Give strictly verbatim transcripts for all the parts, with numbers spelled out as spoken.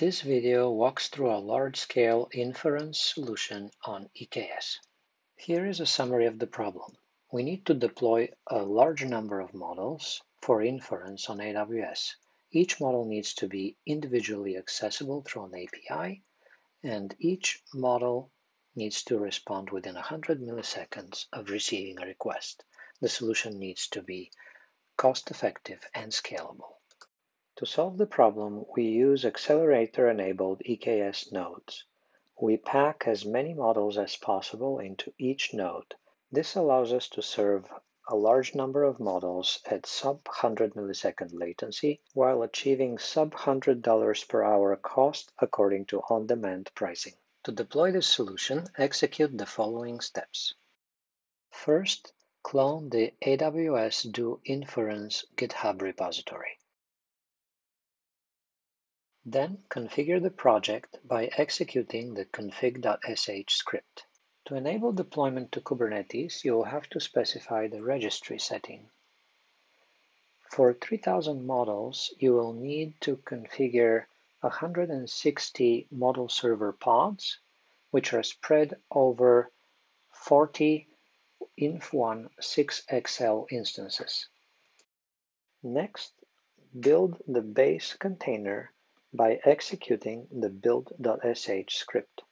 This video walks through a large-scale inference solution on E K S. Here is a summary of the problem. We need to deploy a large number of models for inference on A W S. Each model needs to be individually accessible through an A P I, and each model needs to respond within one hundred milliseconds of receiving a request. The solution needs to be cost-effective and scalable. To solve the problem, we use accelerator-enabled E K S nodes. We pack as many models as possible into each node. This allows us to serve a large number of models at sub one hundred millisecond latency while achieving sub one hundred dollars per hour cost according to on-demand pricing. To deploy this solution, execute the following steps. First, clone the A W S Do Inference GitHub repository. Then configure the project by executing the config.sh script. To enable deployment to Kubernetes, you will have to specify the registry setting. For three thousand models, you will need to configure one hundred sixty model server pods, which are spread over forty Inf one point six x L instances. Next, build the base container by executing the build.sh script.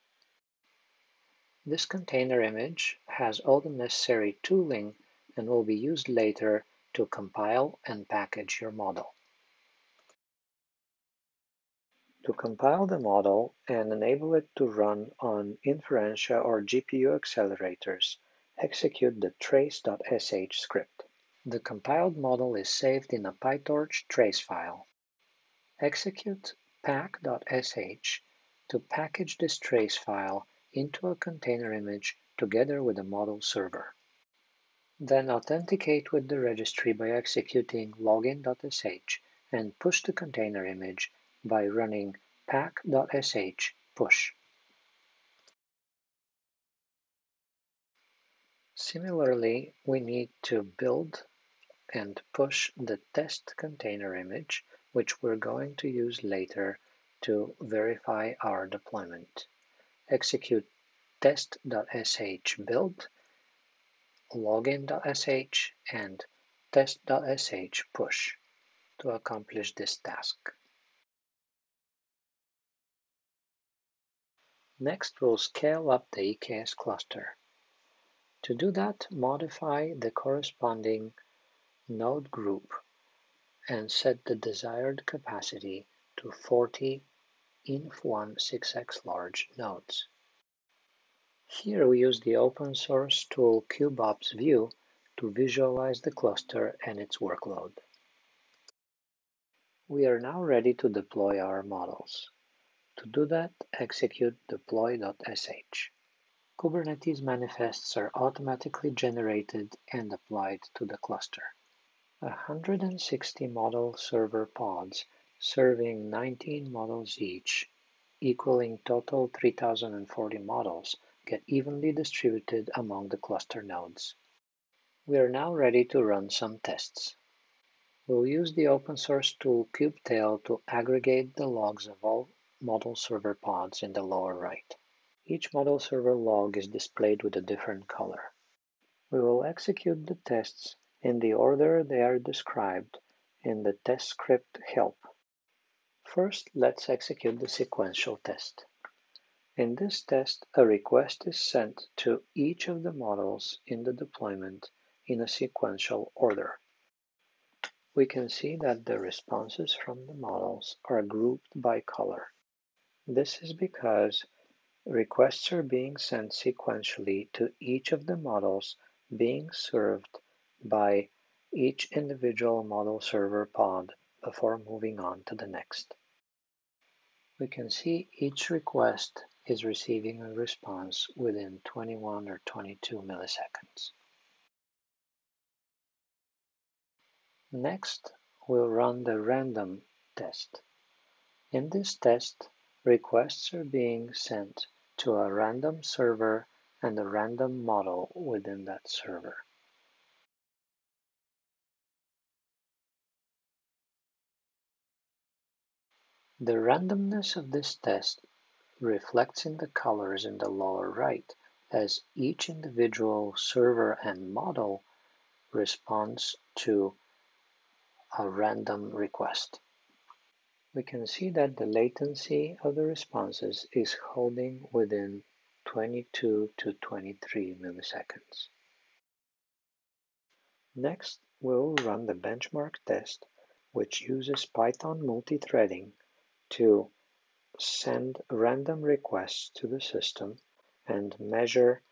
This container image has all the necessary tooling and will be used later to compile and package your model. To compile the model and enable it to run on Inferentia or G P U accelerators, execute the trace.sh script. The compiled model is saved in a PyTorch trace file. Execute pack.sh to package this trace file into a container image together with a model server. Then authenticate with the registry by executing login.sh and push the container image by running pack.sh push. Similarly, we need to build and push the test container image, which we're going to use later to verify our deployment. Execute test.sh build, login.sh, and test.sh push to accomplish this task. Next, we'll scale up the E K S cluster. To do that, modify the corresponding node group and set the desired capacity to forty Inf one point six x large nodes. Here we use the open source tool CubeOps View to visualize the cluster and its workload. We are now ready to deploy our models. To do that, execute deploy.sh. Kubernetes manifests are automatically generated and applied to the cluster. one hundred sixty model server pods serving nineteen models each, equaling total three thousand forty models, get evenly distributed among the cluster nodes. We are now ready to run some tests. We'll use the open source tool kubetail to aggregate the logs of all model server pods in the lower right. Each model server log is displayed with a different color. We will execute the tests in the order they are described in the test script help. First, let's execute the sequential test. In this test, a request is sent to each of the models in the deployment in a sequential order. We can see that the responses from the models are grouped by color. This is because requests are being sent sequentially to each of the models being served by each individual model server pod before moving on to the next. We can see each request is receiving a response within twenty-one or twenty-two milliseconds. Next, we'll run the random test. In this test, requests are being sent to a random server and a random model within that server. The randomness of this test reflects in the colors in the lower right, as each individual server and model responds to a random request. We can see that the latency of the responses is holding within twenty-two to twenty-three milliseconds. Next, we will run the benchmark test, which uses Python multithreading to send random requests to the system and measure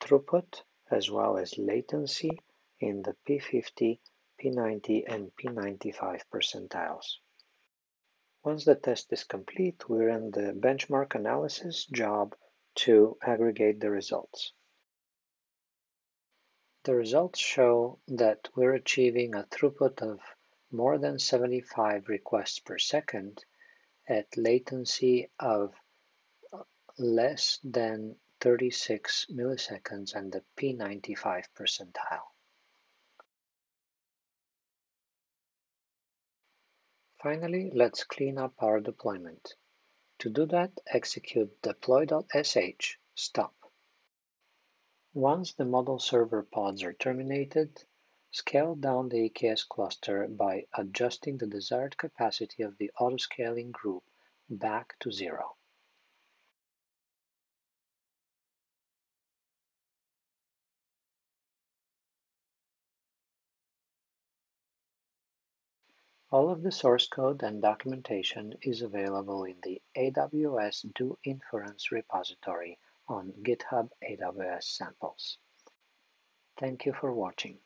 throughput as well as latency in the P fifty, P ninety, and P ninety-five percentiles. Once the test is complete, we run the benchmark analysis job to aggregate the results. The results show that we're achieving a throughput of more than seventy-five requests per second at latency of less than thirty-six milliseconds and the P ninety-five percentile. Finally, let's clean up our deployment. To do that, execute deploy.sh stop. Once the model server pods are terminated, scale down the E K S cluster by adjusting the desired capacity of the autoscaling group back to zero. All of the source code and documentation is available in the A W S Do Inference repository on GitHub A W S Samples. Thank you for watching.